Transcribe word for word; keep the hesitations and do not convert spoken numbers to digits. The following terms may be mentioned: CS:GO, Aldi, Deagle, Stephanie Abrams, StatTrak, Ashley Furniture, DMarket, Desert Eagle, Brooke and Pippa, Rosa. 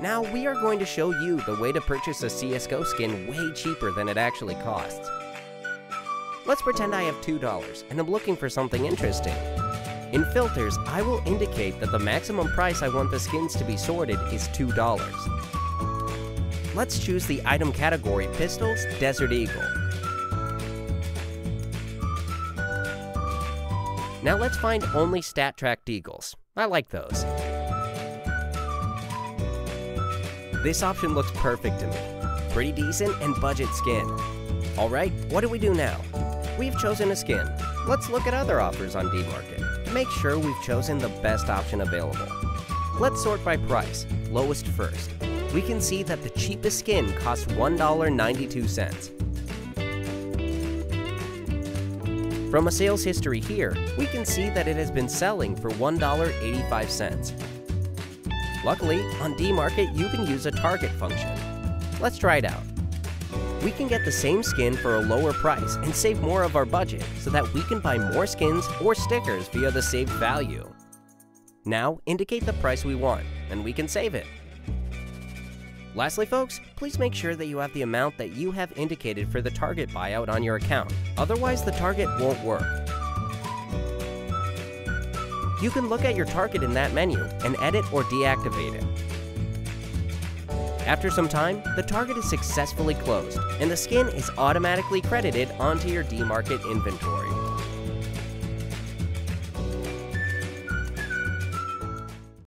Now we are going to show you the way to purchase a C S G O skin way cheaper than it actually costs. Let's pretend I have two dollars and I'm looking for something interesting. In filters, I will indicate that the maximum price I want the skins to be sorted is two dollars. Let's choose the item category Pistols Desert Eagle. Now let's find only StatTrak Deagles. I like those. This option looks perfect to me. Pretty decent and budget skin. Alright, what do we do now? We've chosen a skin. Let's look at other offers on DMarket to make sure we've chosen the best option available. Let's sort by price, lowest first. We can see that the cheapest skin costs one dollar and ninety-two cents. From a sales history here, we can see that it has been selling for one dollar and eighty-five cents. Luckily, on DMarket you can use a target function. Let's try it out. We can get the same skin for a lower price and save more of our budget so that we can buy more skins or stickers via the saved value. Now indicate the price we want and we can save it. Lastly folks, please make sure that you have the amount that you have indicated for the target buyout on your account, otherwise the target won't work. You can look at your target in that menu and edit or deactivate it. After some time, the target is successfully closed, and the skin is automatically credited onto your DMarket inventory.